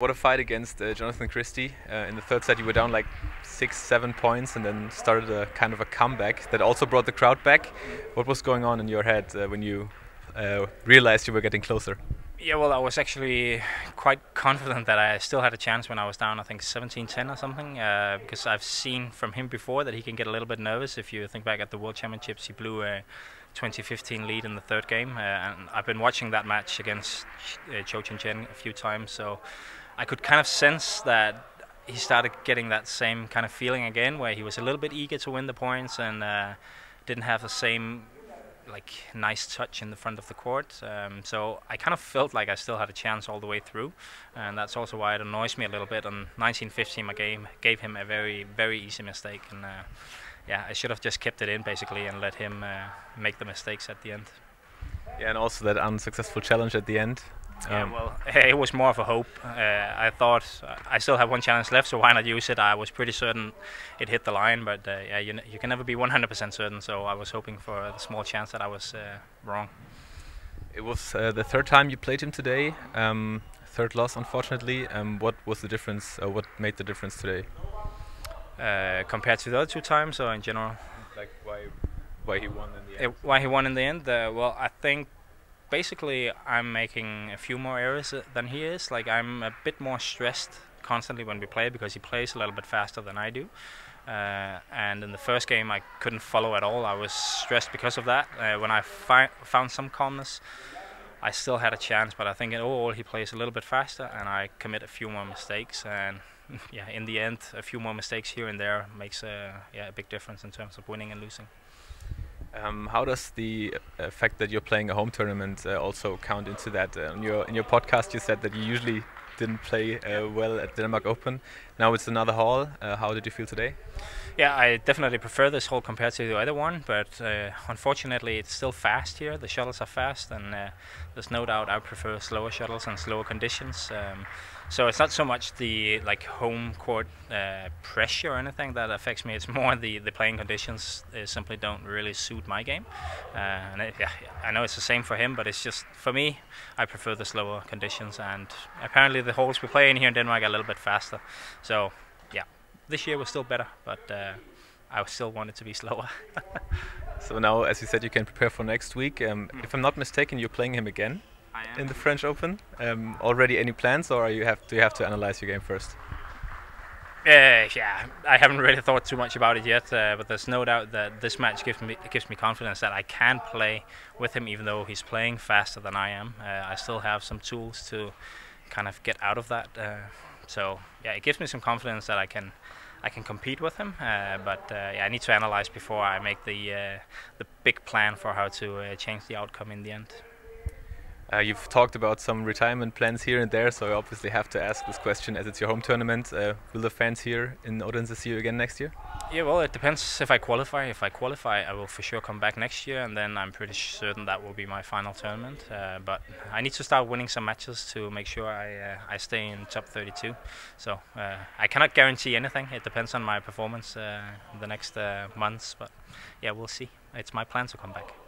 What a fight against Jonatan Christie. In the third set you were down like 6-7 points and then started a kind of a comeback that also brought the crowd back. What was going on in your head when you realized you were getting closer? Yeah, well, I was actually quite confident that I still had a chance when I was down, I think 17-10 or something, because I've seen from him before that he can get a little bit nervous. If you think back at the World Championships, he blew a 20-15 lead in the third game, and I've been watching that match against Cho Chen Chen a few times, so I could kind of sense that he started getting that same kind of feeling again, where he was a little bit eager to win the points and didn't have the same like nice touch in the front of the court. So I kind of felt like I still had a chance all the way through, and that's also why it annoys me a little bit. On 19-15, I gave him a very, very easy mistake, and yeah, I should have just kept it in basically and let him make the mistakes at the end. Yeah, and also that unsuccessful challenge at the end. Yeah, well, it was more of a hope. I thought I still have one challenge left, so why not use it? I was pretty certain it hit the line, but yeah, you can never be 100% certain, so I was hoping for a small chance that I was wrong. It was the third time you played him today, third loss unfortunately. What was the difference, what made the difference today? Compared to the other two times or in general? Like why he won in the end? Why he won in the end? Well, I think basically, I'm making a few more errors than he is. Like, I'm a bit more stressed constantly when we play because he plays a little bit faster than I do. And in the first game, I couldn't follow at all. I was stressed because of that. When I found some calmness, I still had a chance. But I think overall, he plays a little bit faster, and I commit a few more mistakes. And yeah, in the end, a few more mistakes here and there makes a big difference in terms of winning and losing. How does the fact that you're playing a home tournament also count into that? In your podcast you said that you usually didn't play well at Denmark Open. Now it's another hall. How did you feel today? Yeah, I definitely prefer this hall compared to the other one, but unfortunately it's still fast here. The shuttles are fast, and there's no doubt I prefer slower shuttles and slower conditions. So it's not so much the like home court pressure or anything that affects me. It's more the playing conditions simply don't really suit my game. And I know it's the same for him, but it's just for me, I prefer the slower conditions. And apparently the holes we play in here in Denmark are a little bit faster. So yeah, this year was still better, but I still want it to be slower. So now, as you said, you can prepare for next week. If I'm not mistaken, you're playing him again in the French Open. Already any plans, or do you have to analyze your game first? Yeah, I haven't really thought too much about it yet, but there's no doubt that this match gives me confidence that I can play with him, even though he's playing faster than I am. I still have some tools to kind of get out of that. So yeah, it gives me some confidence that I can compete with him. But yeah, I need to analyze before I make the big plan for how to change the outcome in the end. You've talked about some retirement plans here and there, so I obviously have to ask this question as it's your home tournament. Will the fans here in Odense see you again next year? Yeah, well, it depends if I qualify. If I qualify, I will for sure come back next year, and then I'm pretty certain that will be my final tournament. But I need to start winning some matches to make sure I stay in top 32. So I cannot guarantee anything. It depends on my performance in the next months. But yeah, we'll see. It's my plan to come back.